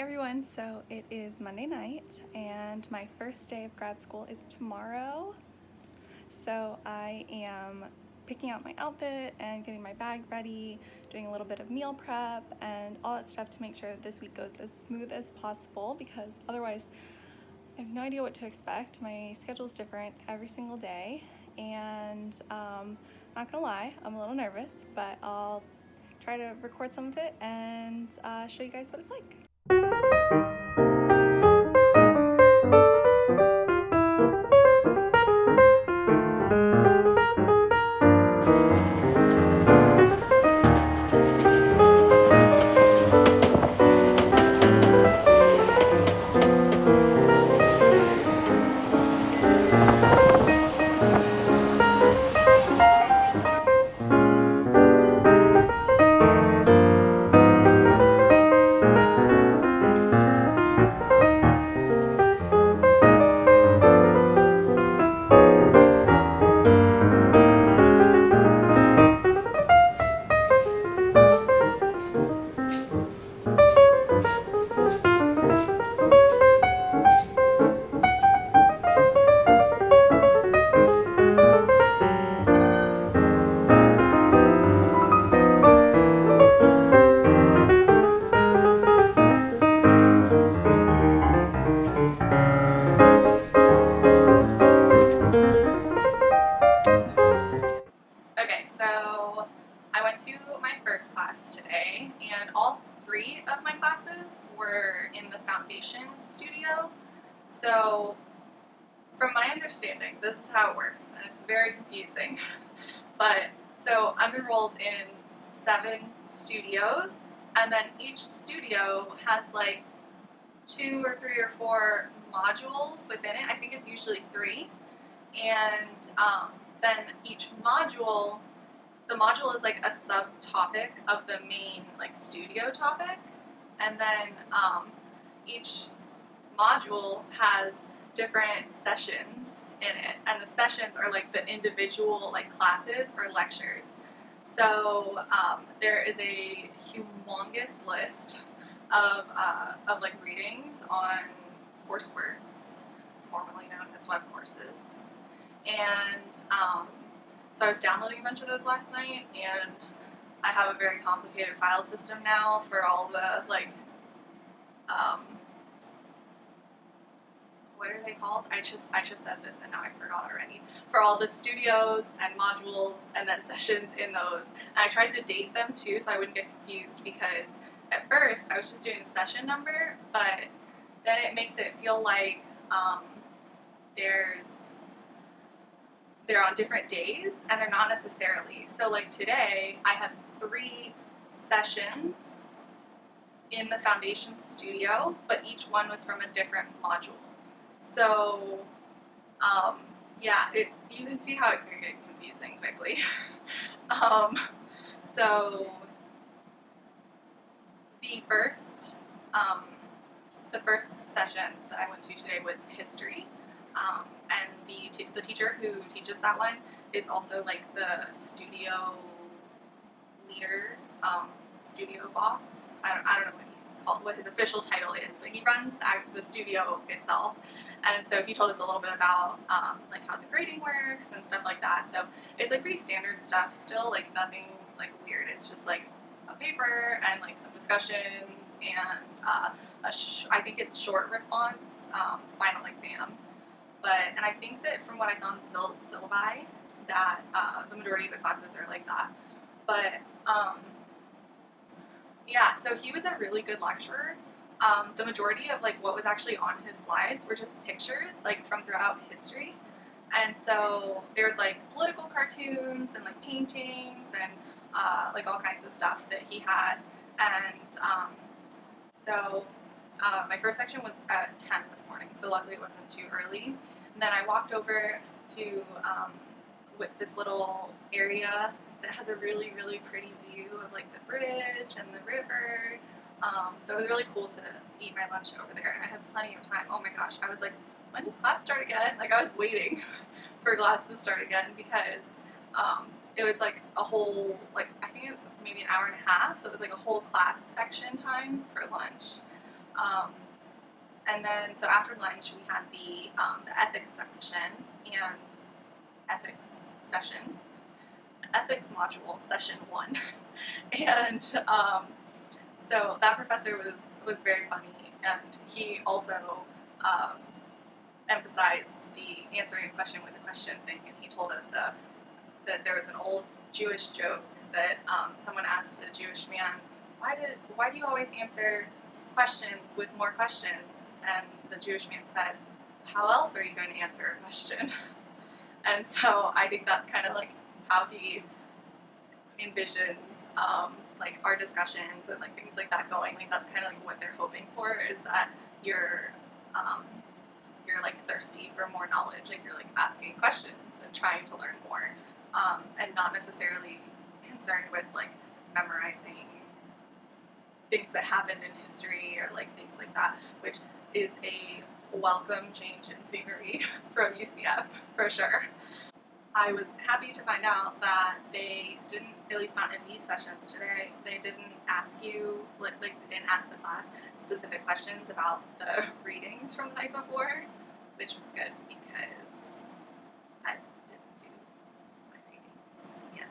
Hi everyone, so it is Monday night and my first day of grad school is tomorrow. So I am picking out my outfit and getting my bag ready, doing a little bit of meal prep and all that stuff to make sure that this week goes as smooth as possible, because otherwise I have no idea what to expect. My schedule is different every single day and not gonna lie, I'm a little nervous, but I'll try to record some of it and show you guys what it's like. So from my understanding, this is how it works, and it's very confusing, but so I'm enrolled in 7 studios, and then each studio has like 2 or 3 or 4 modules within it. I think it's usually 3, and then each module, the module is like a subtopic of the main like studio topic, and then each module has different sessions in it, and the sessions are like the individual like classes or lectures. So there is a humongous list of like readings on Courseworks, formerly known as web courses, and so I was downloading a bunch of those last night, and I have a very complicated file system now for all the like what are they called? I just said this and now I forgot already. For all the studios and modules and then sessions in those. And I tried to date them too so I wouldn't get confused, because at first I was just doing the session number, but then it makes it feel like they're on different days, and they're not necessarily. So like today I have 3 sessions in the Foundation Studio, but each one was from a different module. So, yeah, you can see how it can get confusing quickly. So the first session that I went to today was history, and the teacher who teaches that one is also like the studio leader, studio boss. I don't know what he's called, what his official title is, but he runs the studio itself. And so he told us a little bit about like how the grading works and stuff like that. So it's like pretty standard stuff still, like nothing like weird. It's just like a paper and like some discussions and I think it's short response final exam. But and I think that from what I saw in the syllabi that the majority of the classes are like that. But yeah, so he was a really good lecturer. The majority of like what was actually on his slides were just pictures like from throughout history, and so there was like political cartoons and like paintings and like all kinds of stuff that he had. And so my first section was at 10 this morning, so luckily it wasn't too early. And then I walked over to with this little area that has a really, really pretty view of like the bridge and the river. So it was really cool to eat my lunch over there. I had plenty of time. Oh my gosh, I was like, when does class start again? Like I was waiting for class to start again, because it was like a whole, like I think it was maybe an hour and a half, so it was like a whole class section time for lunch. And then, so after lunch, we had the ethics section and ethics module session 1. And so that professor was very funny, and he also emphasized the answering a question with a question thing, and he told us that there was an old Jewish joke that someone asked a Jewish man, why do you always answer questions with more questions? And the Jewish man said, how else are you going to answer a question? And so I think that's kind of like how he envisions like our discussions and like things like that going. Like that's kind of like what they're hoping for, is that you're like thirsty for more knowledge, like you're like asking questions and trying to learn more, and not necessarily concerned with like memorizing things that happened in history or like things like that, which is a welcome change in scenery from UCF for sure. I was happy to find out that they didn't, at least not in these sessions today, they didn't ask you, like they didn't ask the class specific questions about the readings from the night before, which was good because I didn't do my readings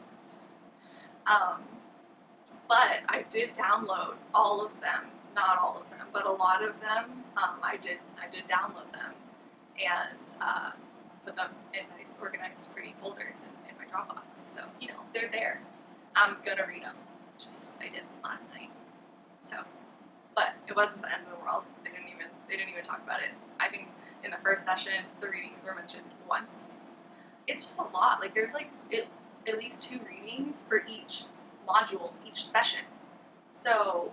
yet. But I did download all of them, not all of them, but a lot of them, I did download them and put them in nice organized pretty folders in my Dropbox, so you know, they're there. I'm gonna read them, just I didn't last night. So, but it wasn't the end of the world. They didn't even talk about it. I think in the first session the readings were mentioned once. It's just a lot, like there's like at least 2 readings for each module, each session. So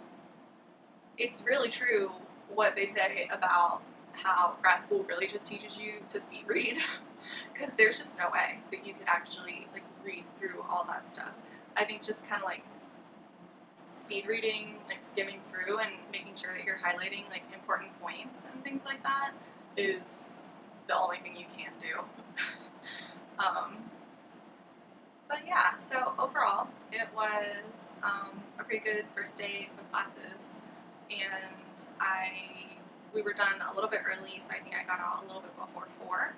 it's really true what they say about how grad school really just teaches you to speed read, because there's just no way that you could actually like read through all that stuff. I think just kind of like speed reading, like skimming through and making sure that you're highlighting like important points and things like that is the only thing you can do. But yeah, so overall it was a pretty good first day of classes, and we were done a little bit early, so I think I got out a little bit before 4,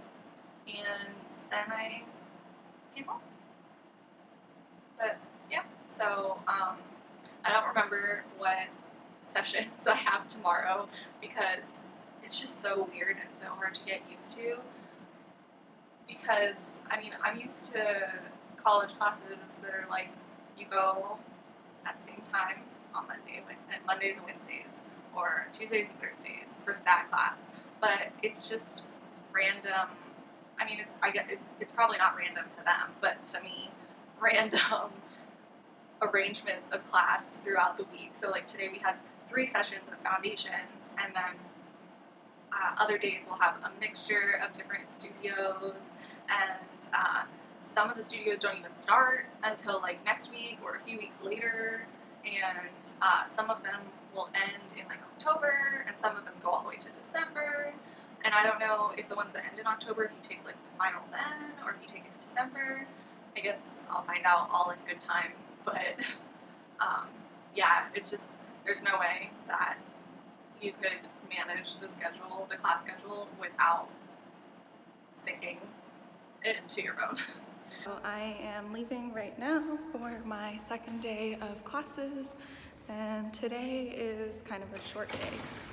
and then I came home. But yeah, so I don't remember what sessions I have tomorrow because it's just so weird and so hard to get used to, because I mean I'm used to college classes that are like you go at the same time on Mondays and Wednesdays or Tuesdays and Thursdays for that class, but it's just random. I mean, it's probably not random to them, but to me, random arrangements of class throughout the week. So like today we had 3 sessions of foundations, and then other days we'll have a mixture of different studios, and some of the studios don't even start until like next week or a few weeks later, and some of them will end in like October, and some of them go all the way to December, and I don't know if the ones that end in October, if you take like the final then, or if you take it in December. I guess I'll find out all in good time, but yeah, it's just, there's no way that you could manage the schedule, the class schedule, without syncing it to your own. So I am leaving right now for my second day of classes, and today is kind of a short day.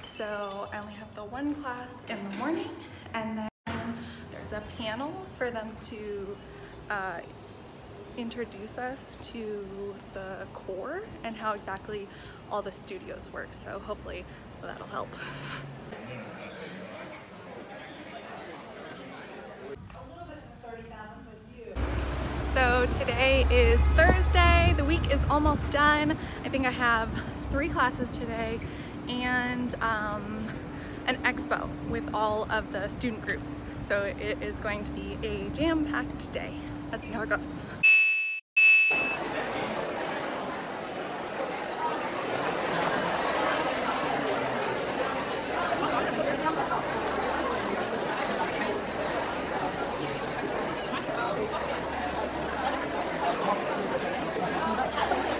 So I only have the one class in the morning, and then there's a panel for them to introduce us to the core and how exactly all the studios work. So hopefully that'll help. So today is Thursday, the week is almost done. I think I have 3 classes today and an expo with all of the student groups. So it is going to be a jam-packed day. Let's see how it goes.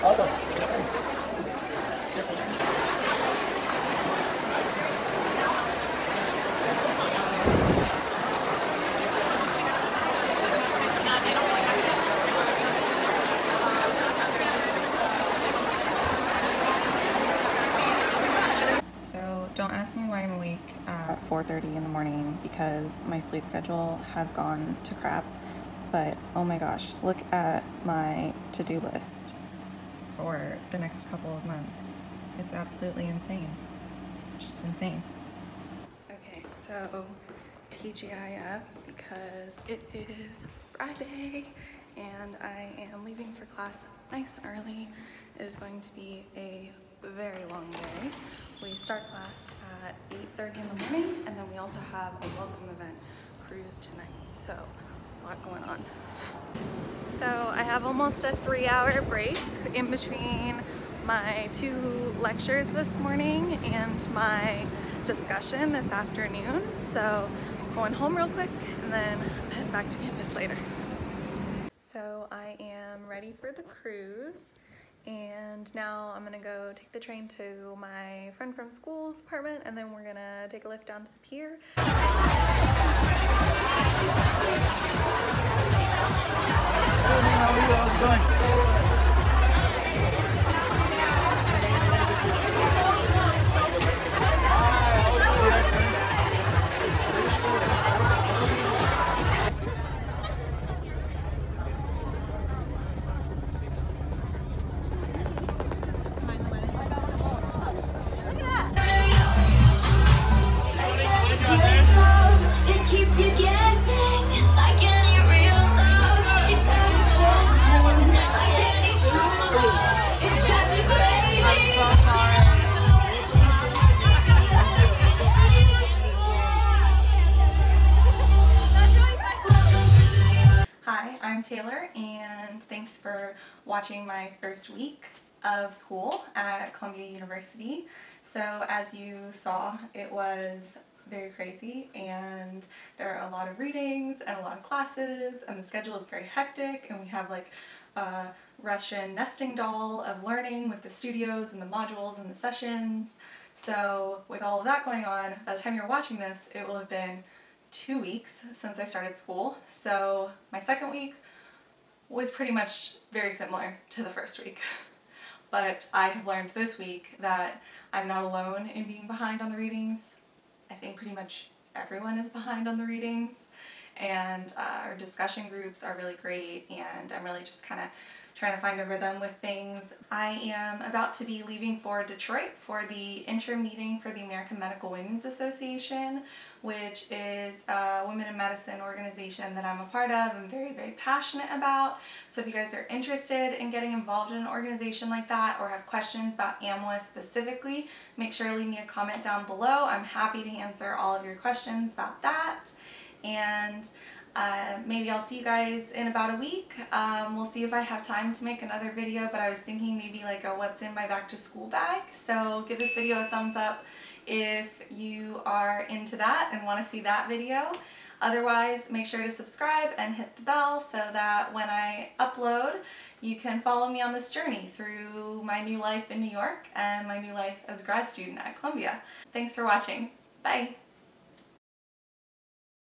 Awesome. Don't ask me why I'm awake at 4:30 in the morning because my sleep schedule has gone to crap, but oh my gosh, look at my to-do list for the next couple of months. It's absolutely insane. Just insane. Okay, so TGIF because it is Friday and I am leaving for class nice and early. It is going to be a very long day. We start class at 8:30 in the morning, and then we also have a welcome event cruise tonight, so a lot going on. So I have almost a 3-hour break in between my 2 lectures this morning and my discussion this afternoon, so I'm going home real quick and then I'm heading back to campus later. So I am ready for the cruise. And now I'm gonna go take the train to my friend from school's apartment, and then we're gonna take a lift down to the pier. Taylor, and thanks for watching my first week of school at Columbia University. So as you saw, it was very crazy and there are a lot of readings and a lot of classes and the schedule is very hectic, and we have like a Russian nesting doll of learning with the studios and the modules and the sessions. So with all of that going on, by the time you're watching this, it will have been 2 weeks since I started school. So my second week was pretty much very similar to the first week. But I have learned this week that I'm not alone in being behind on the readings. I think pretty much everyone is behind on the readings, and our discussion groups are really great, and I'm really just kind of trying to find a rhythm with things. I am about to be leaving for Detroit for the interim meeting for the American Medical Women's Association, which is a women in medicine organization that I'm a part of and very, very passionate about. So if you guys are interested in getting involved in an organization like that or have questions about AMWA specifically, make sure to leave me a comment down below. I'm happy to answer all of your questions about that. And maybe I'll see you guys in about a week. We'll see if I have time to make another video, but I was thinking maybe like a what's in my back to school bag. So give this video a thumbs up if you are into that and want to see that video. Otherwise, make sure to subscribe and hit the bell so that when I upload, you can follow me on this journey through my new life in New York and my new life as a grad student at Columbia. Thanks for watching. Bye.